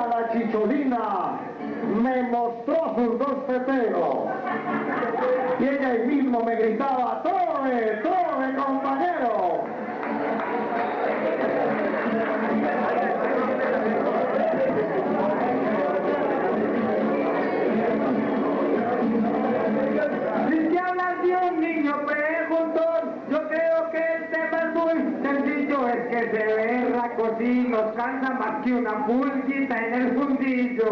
Cristina la Chicholina me mostró sus dos peteros. Y ella ahí mismo me gritaba, ¡Tobe, tobe, compañero! Si se habla de un niño preguntón, yo creo que el tema es muy sencillo. Es que se ve racocino, canta más que una pulquita en el fundillo.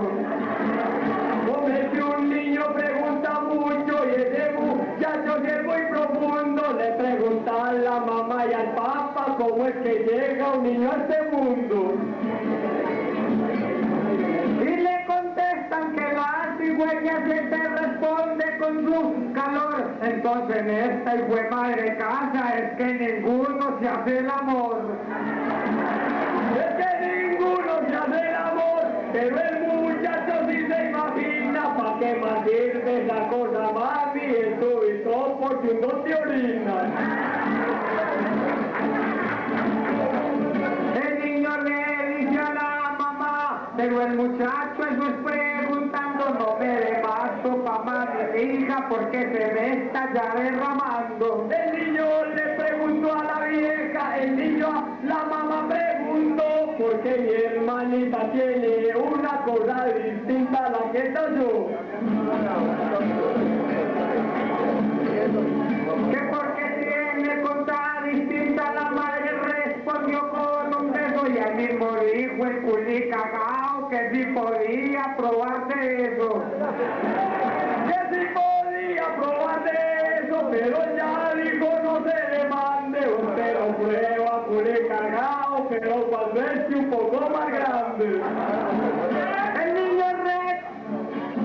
Hombre, si un niño pregunta mucho y ese muchacho es muy profundo, le pregunta a la mamá y al papá cómo es que llega un niño a este mundo. Y le contestan que la cigüeña se te responde con su calor. Entonces en esta hijuemadre casa es que ninguno se hace el amor. Es que ninguno se hace el amor, pero el muchacho sí se imagina. ¿Para qué más sirve esa cosa, mami? El tubito porque uno te orina. El niño le dice a la mamá, pero el muchacho eso es preguntando, no me le basto pa' más de hija porque se me está ya derramando. El niño le preguntó a la vieja, el niño a la mamá preguntó, porque mi hermanita tiene una cosa distinta a la que estoy yo. Que porque tiene cosa distinta, la madre respondió con un beso y al mismo dijo el culi cagao que sí podía probarse eso. Que sí podía probarse eso, pero ya dijo no se le mande un pero prueba culi cagao, pero cuando es un poco más grande.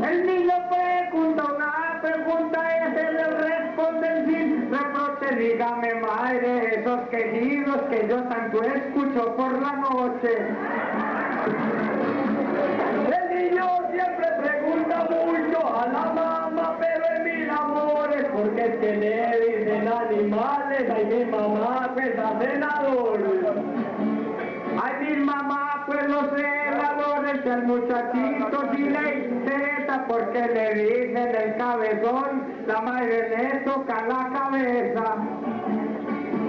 El niño pregunta una pregunta y se le responde sin reproche. Dígame madre, esos queridos que yo tanto escucho por la noche. El niño siempre pregunta mucho a la mamá, pero en mil amores, porque es que le dicen animales, ay mi mamá pues a senadores. Ay mi mamá pues los senadores, el muchachito si le interesa, porque le dicen el cabezón, la madre le toca la cabeza.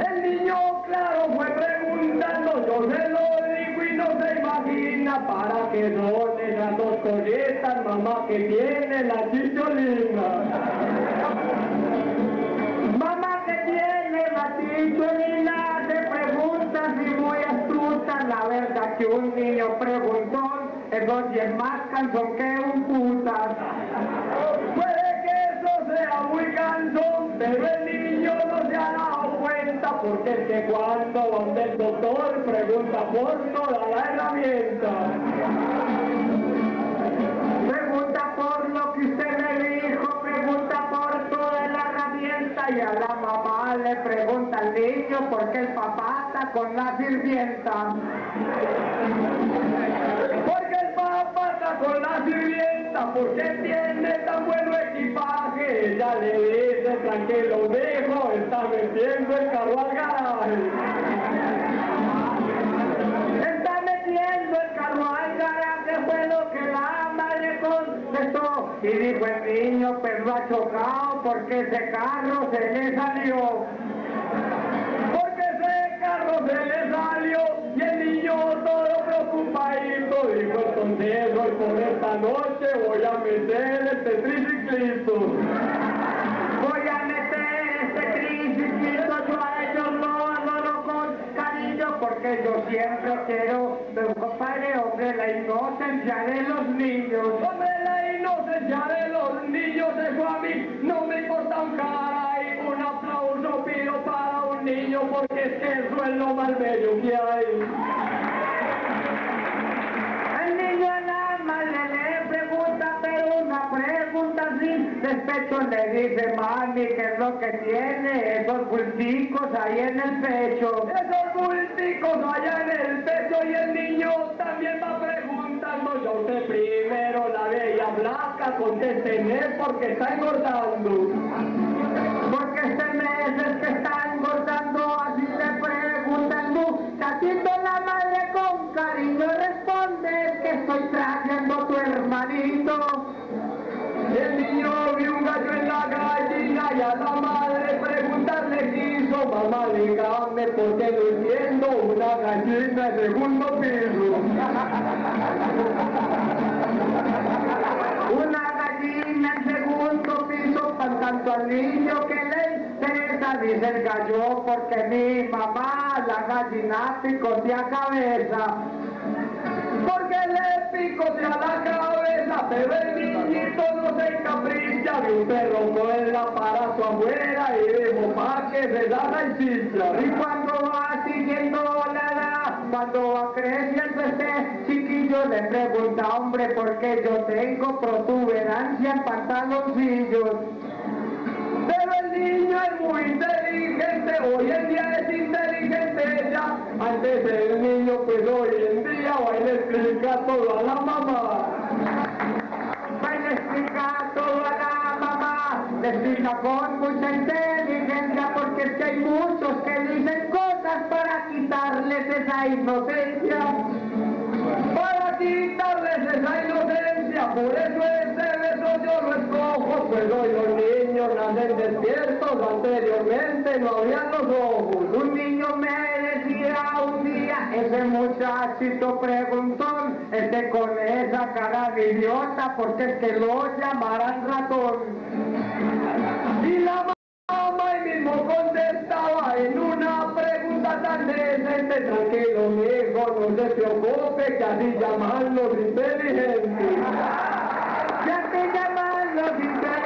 El niño claro fue preguntando, yo se lo digo y no se imagina, para que son esas dos colitas, mamá, que tiene la Chicholina. Mamá que tiene la Chicholina, se pregunta si muy astuta, la verdad que un niño preguntó, eso sí es más cansón que un puta. Puede que eso sea muy cansón, pero el niño no se ha dado cuenta, porque es que cuando va donde el doctor pregunta por toda la herramienta. Pregunta por lo que usted me dijo, pregunta por toda la herramienta, y a la mamá le pregunta al niño porque el papá está con la sirvienta. Con la sirvienta, porque tiene tan buen equipaje, ella le dice, tranquilo viejo, está metiendo el carro al garaje. Está metiendo el carro al garaje, fue lo que la madre contestó, y dijo el niño, pero ha chocado porque ese carro se le salió. Se le salió y el niño todo preocupadito dijo, entonces hoy por esta noche voy a meter este triciclito. Voy a meter este triciclito, yo a ellos no lo con cariño, porque yo siempre quiero, me compadre, hombre, la inocencia de los niños. Hombre, la inocencia de los niños, eso a mí no me importa un caray, un aplauso pido para un niño, porque es que eso es lo más bello que hay. El niño a la madre le pregunta, pero una pregunta sin despecho, le dice, mami, ¿qué es lo que tiene esos bulticos ahí en el pecho? Esos bulticos allá en el pecho, y el niño también va preguntando, yo sé primero la bella blanca, contésteme porque está engordando. Porque este mes es que está engordando, así le pregunta el muchachito, la madre con cariño responde, que estoy tratando. grito, el niño vio un gallo en la gallina y a la madre preguntarle quiso: mamá, dígame por qué no entiendo una gallina en segundo piso. Una gallina en segundo piso, tanto al niño que le interesa, dice el gallo, porque mi mamá la gallina picotea cabeza. Porque le picotea la cabeza, pero el niñito no se encapricha. De un perro muela para su abuela y dijo: pa' que se da la hinchilla. Y cuando va siguiendo la edad, cuando va creciendo este chiquillo, le pregunta: hombre, ¿por qué yo tengo protuberancia en pantaloncillos? Pero el niño es muy inteligente, hoy en día es inteligente ya. Antes el niño, pues hoy en día va y le explica todo a la mamá. Va y le explica todo a la mamá, le explica con mucha inteligencia, porque es que hay muchos que dicen cosas para quitarles esa inocencia. Para quitarles esa inocencia, por eso ese beso yo lo escojo, pues hoy los niños nacen despiertos, anteriormente no abrían los ojos. Un niño me decía un día: ese muchachito preguntón, este con esa cara de idiota, porque es que lo llamarán ratón. Y la mamá ahí mismo contestaba en una pregunta tan decente: tranquilo, mijo, no se preocupe, que así llaman los inteligentes. Ya que llaman los inteligentes,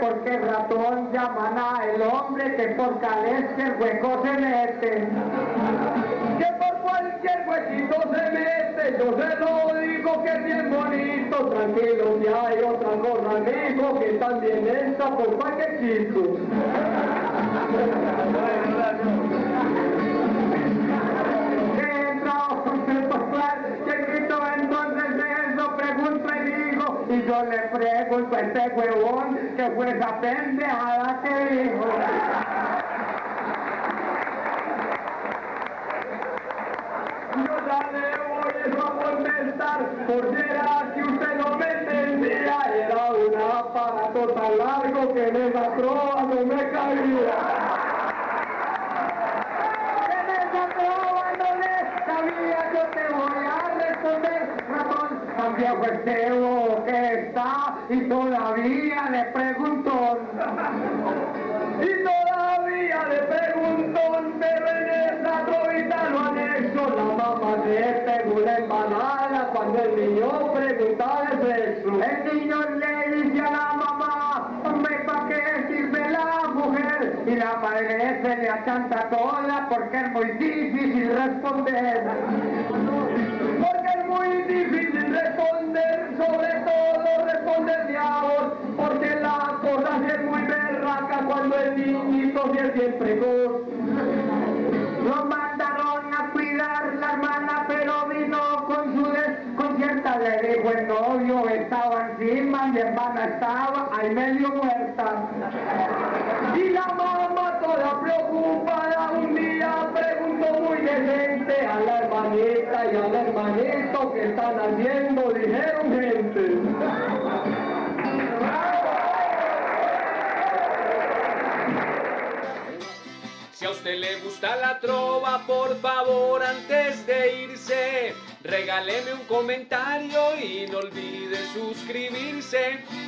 porque el ratón llaman a el hombre que por cualquier hueco se mete, que por cualquier huequito se mete. Yo se lo digo que es bien bonito, tranquilo que hay otra cosa, amigo, que también está por cualquier chico. Y yo le pregunto a este huevón que fue esa pendejada que dijo. Yo ya le voy eso a contestar, por si era que usted no me entendía. Era un aparato tan largo que en esa trova no me cabía. En esa trova no le cabía. Yo te voy a responder, ratón, también fue este que está y todavía le preguntó. Y todavía le preguntó, pero en esa trovita lo han hecho. La mamá le pegó la empanada cuando el niño preguntaba el sexo. El niño le dice a la mamá: hombre, ¿para qué sirve la mujer? Y la madre se le achanta toda porque es muy difícil responder. Porque es muy difícil responder, sobre todo responder de amor, porque la cosa es muy berraca cuando el niñito es bien precoz. Lo mandaron a cuidar la hermana, pero vino con su desconcierta. Le dijo el novio: estaba encima, mi hermana estaba ahí medio muerta. Y la mamá toda preocupada un día preguntó muy decente a la hermanita y al hermanito: que están haciendo? Dijeron: gente. Si a usted le gusta la trova, por favor, antes de irse, regáleme un comentario y no olvide suscribirse.